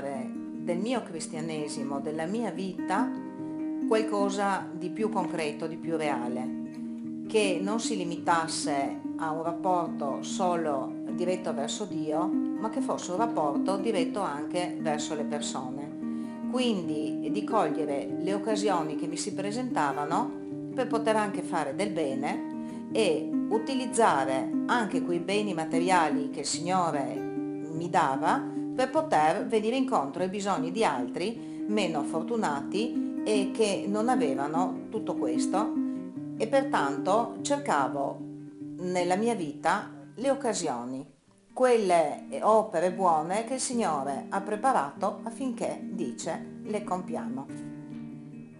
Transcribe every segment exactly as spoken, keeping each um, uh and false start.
fare del mio cristianesimo, della mia vita, qualcosa di più concreto, di più reale, che non si limitasse a un rapporto solo diretto verso Dio, ma che fosse un rapporto diretto anche verso le persone. Quindi di cogliere le occasioni che mi si presentavano per poter anche fare del bene e utilizzare anche quei beni materiali che il Signore mi dava per poter venire incontro ai bisogni di altri meno fortunati e che non avevano tutto questo, e pertanto cercavo nella mia vita le occasioni, quelle opere buone che il Signore ha preparato affinché, dice, le compiamo.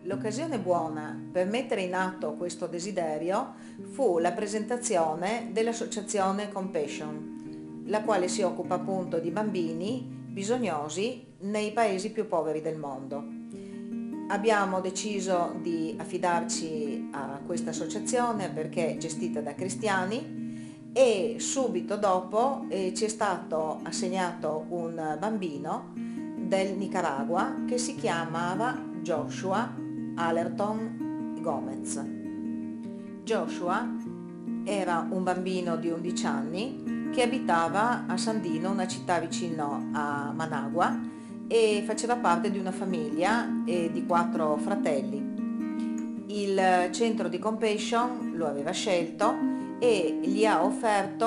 L'occasione buona per mettere in atto questo desiderio fu la presentazione dell'associazione Compassion, la quale si occupa appunto di bambini bisognosi nei paesi più poveri del mondo. Abbiamo deciso di affidarci a questa associazione perché è gestita da cristiani, e subito dopo eh, ci è stato assegnato un bambino del Nicaragua che si chiamava Joshua Allerton Gomez. Joshua era un bambino di undici anni che abitava a Sandino, una città vicino a Managua, e faceva parte di una famiglia eh, di quattro fratelli. Il centro di Compassion lo aveva scelto e gli ha offerto,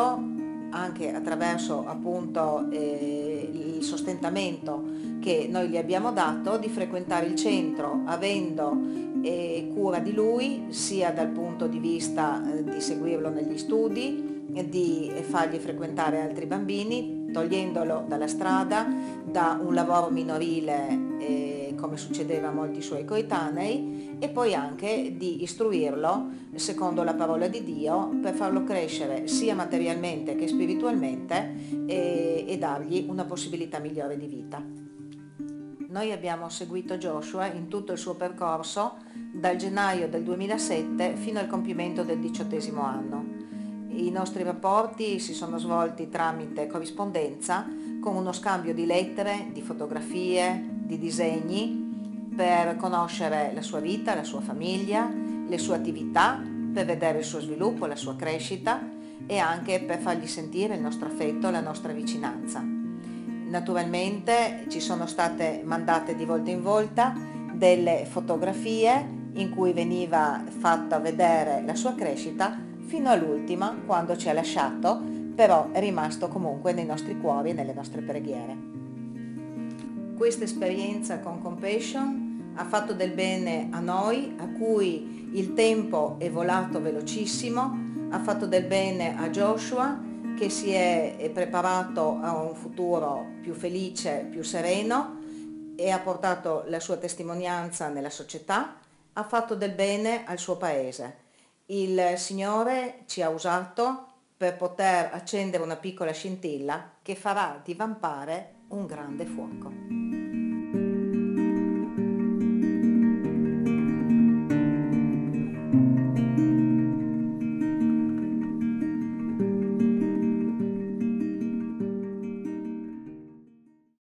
anche attraverso appunto eh, il sostentamento che noi gli abbiamo dato, di frequentare il centro avendo eh, cura di lui, sia dal punto di vista eh, di seguirlo negli studi, eh, di fargli frequentare altri bambini, togliendolo dalla strada, da un lavoro minorile eh, come succedeva a molti suoi coetanei, e poi anche di istruirlo secondo la parola di Dio per farlo crescere sia materialmente che spiritualmente e, e dargli una possibilità migliore di vita. Noi abbiamo seguito Joshua in tutto il suo percorso dal gennaio del duemilasette fino al compimento del diciottesimo anno. I nostri rapporti si sono svolti tramite corrispondenza, con uno scambio di lettere, di fotografie, di disegni, per conoscere la sua vita, la sua famiglia, le sue attività, per vedere il suo sviluppo, la sua crescita e anche per fargli sentire il nostro affetto, la nostra vicinanza. Naturalmente ci sono state mandate di volta in volta delle fotografie in cui veniva fatta vedere la sua crescita, fino all'ultima, quando ci ha lasciato, però è rimasto comunque nei nostri cuori e nelle nostre preghiere. Questa esperienza con Compassion ha fatto del bene a noi, a cui il tempo è volato velocissimo, ha fatto del bene a Joshua, che si è preparato a un futuro più felice, più sereno, e ha portato la sua testimonianza nella società, ha fatto del bene al suo paese. Il Signore ci ha usato per poter accendere una piccola scintilla che farà divampare un grande fuoco.